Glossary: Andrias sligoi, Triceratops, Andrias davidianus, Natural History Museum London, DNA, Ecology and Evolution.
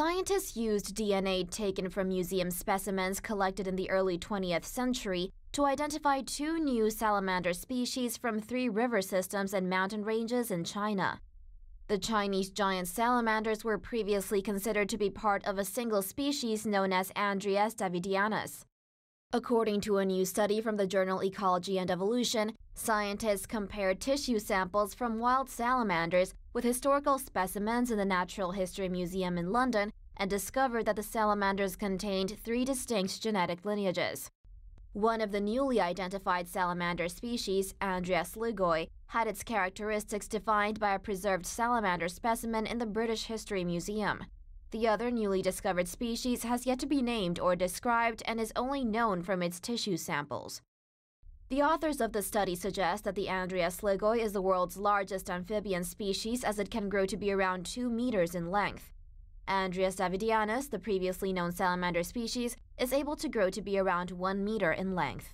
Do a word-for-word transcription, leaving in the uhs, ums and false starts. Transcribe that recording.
Scientists used D N A taken from museum specimens collected in the early twentieth century to identify two new salamander species from three river systems and mountain ranges in China. The Chinese giant salamanders were previously considered to be part of a single species known as Andrias davidianus. According to a new study from the journal Ecology and Evolution, scientists compared tissue samples from wild salamanders with historical specimens in the Natural History Museum in London and discovered that the salamanders contained three distinct genetic lineages. One of the newly identified salamander species, Andrias sligoi, had its characteristics defined by a preserved salamander specimen in the British History Museum. The other newly discovered species has yet to be named or described and is only known from its tissue samples. The authors of the study suggest that the Andrias sligoi is the world's largest amphibian species, as it can grow to be around two meters in length. Andrias davidianus, the previously known salamander species, is able to grow to be around one meter in length.